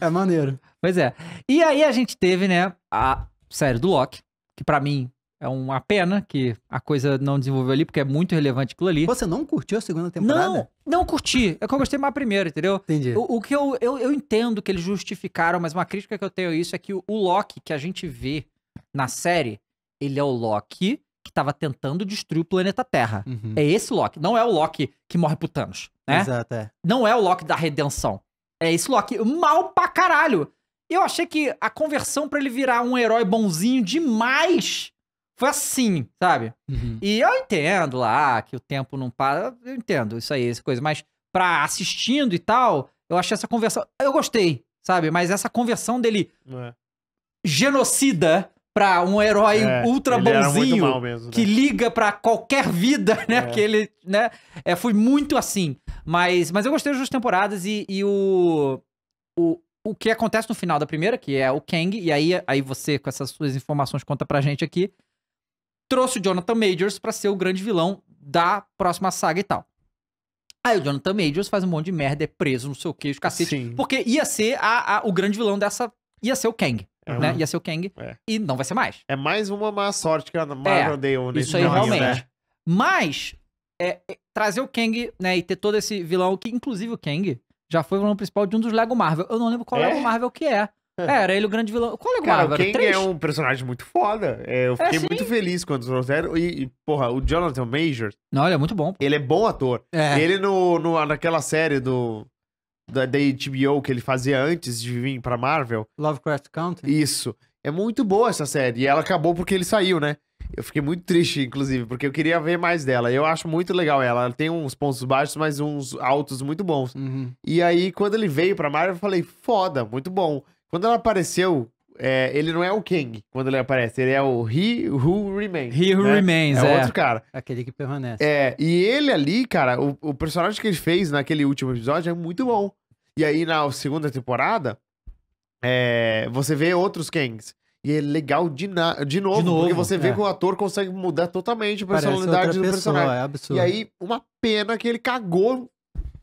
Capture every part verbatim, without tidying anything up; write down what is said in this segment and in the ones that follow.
É maneiro. Pois é. E aí a gente teve, né, a série do Loki, que pra mim é uma pena que a coisa não desenvolveu ali, porque é muito relevante aquilo ali. Você não curtiu a segunda temporada? Não, não curti. É que eu gostei mais a primeira, entendeu? Entendi. O, o que eu, eu, eu entendo que eles justificaram, mas uma crítica que eu tenho a isso é que o, o Loki que a gente vê na série, ele é o Loki que tava tentando destruir o planeta Terra. Uhum. É esse Loki. Não é o Loki que morre pro Thanos, né? Exato, é. Não é o Loki da redenção. É esse Loki mal pra caralho. Eu achei que a conversão pra ele virar um herói bonzinho demais... Foi assim, sabe? Uhum. E eu entendo lá que o tempo não para. Eu entendo isso aí, essa coisa. Mas pra assistindo e tal, eu achei essa conversão... Eu gostei, sabe? Mas essa conversão dele... É. Genocida pra um herói é, ultra bonzinho. Mal mesmo, né? Que liga pra qualquer vida, né? É. Que ele, né? É, foi muito assim. Mas, mas eu gostei das duas temporadas e, e o... o O que acontece no final da primeira, que é o Kang. E aí, aí você, com essas suas informações, conta pra gente aqui. Trouxe o Jonathan Majors pra ser o grande vilão da próxima saga e tal. Aí o Jonathan Majors faz um monte de merda, é preso, não sei o que, os cacete. Sim. Porque ia ser a, a, o grande vilão dessa... Ia ser o Kang, é, né? Ia ser o Kang é. E não vai ser mais. É mais uma má sorte que a Marvel deu nesse isso aí, caminho, realmente. Né? Mas, é, é, trazer o Kang, né? E ter todo esse vilão, que inclusive o Kang já foi o vilão principal de um dos Lego Marvel. Eu não lembro qual é? Lego Marvel que é. É, era ele o grande vilão. Qual é o cara, Marvel? O Kang é um personagem muito foda. É, eu fiquei é, muito feliz quando trouxeram. E, e, porra, o Jonathan Majors... Não, ele é muito bom. Pô. Ele é bom ator. É. Ele no, no, naquela série do da, da H B O que ele fazia antes de vir pra Marvel. Lovecraft Country. Isso. É muito boa essa série. E ela acabou porque ele saiu, né? Eu fiquei muito triste, inclusive, porque eu queria ver mais dela. Eu acho muito legal ela. Ela tem uns pontos baixos, mas uns altos muito bons. Uhum. E aí, quando ele veio pra Marvel, eu falei, foda, muito bom. Quando ela apareceu, é, ele não é o Kang. Quando ele aparece, ele é o He Who Remains. He Who né? Remains, é, é outro cara. Aquele que permanece. É, e ele ali, cara, o, o personagem que ele fez naquele último episódio é muito bom. E aí, na segunda temporada, é, você vê outros Kangs. E é legal de, na, de, novo, de novo, porque você vê é. que o ator consegue mudar totalmente a personalidade do pessoa, personagem. É absurdo. E aí, uma pena que ele cagou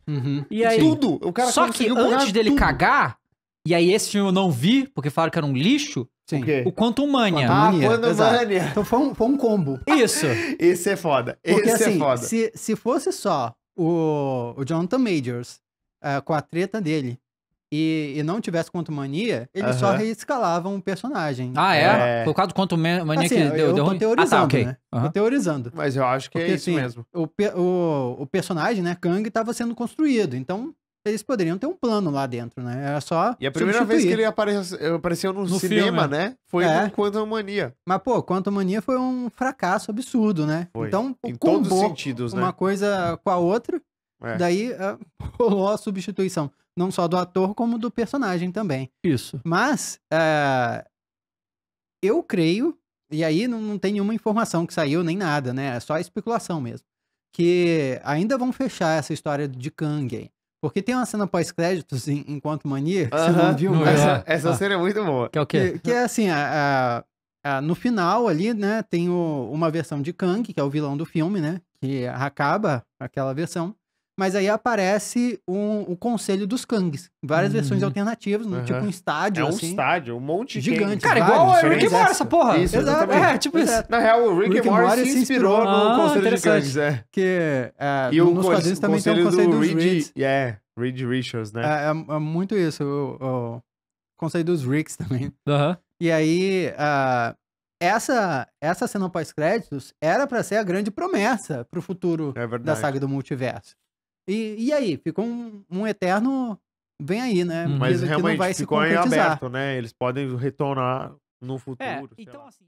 uhum. e aí, tudo. O cara só que antes dele tudo. cagar... E aí esse filme eu não vi, porque falaram que era um lixo. Sim. O, o Quantumania. Ah, Quantumania. Então foi um, foi um combo. Isso. Esse é foda. Porque, esse assim, é foda. Se, se fosse só o, o Jonathan Majors uh, com a treta dele e, e não tivesse Quantumania, eles uh-huh. só reescalavam o personagem. Ah, é? é? Por causa do Quantumania assim, que deu, eu deu ruim? Teorizando, ah, tá, ok. Né? Uh-huh. Tô teorizando. Mas eu acho que porque, é isso assim, mesmo. O, o, o personagem, né, Kang, tava sendo construído, então... Eles poderiam ter um plano lá dentro, né? Era só E a primeira substituir. vez que ele apareceu, apareceu no, no cinema, filme. né? Foi é. no Quantumania. Mas, pô, Quantumania foi um fracasso absurdo, né? Foi. Então, em todos os sentidos, uma né? uma coisa com a outra. É. Daí, uh, rolou a substituição. Não só do ator, como do personagem também. Isso. Mas, uh, eu creio, e aí não, não tem nenhuma informação que saiu, nem nada, né? É só especulação mesmo. Que ainda vão fechar essa história de Kang aí. Porque tem uma cena pós-créditos em, em Quantumania, que uh-huh. você não viu mais. Essa, essa ah. cena é muito boa. Que é o quê? Que, que é assim, a, a, a, no final ali, né, tem o, uma versão de Kang, que é o vilão do filme, né, que acaba aquela versão, mas aí aparece um, o Conselho dos Kangs. Várias uhum. versões alternativas, uhum. tipo um estádio, assim. É um assim, estádio, um monte de gigante. Cara, igual o Rick and Morty, essa porra. Isso, exato. É, tipo isso. É. Na real, o Rick and Morty se inspirou ah, no Conselho dos Kangs, é. Que, é, e nos quadrinhos também tem o Conselho do dos Reed. Yeah, Reed Richards, né? É, é, é muito isso, o, o Conselho dos Ricks também. Uhum. E aí... Uh, Essa, essa cena pós-créditos era pra ser a grande promessa pro futuro é da saga do multiverso. E, e aí? Ficou um, um eterno... Vem aí, né? Mas realmente não vai ficou se em aberto, né? Eles podem retornar no futuro. É, então lá. assim...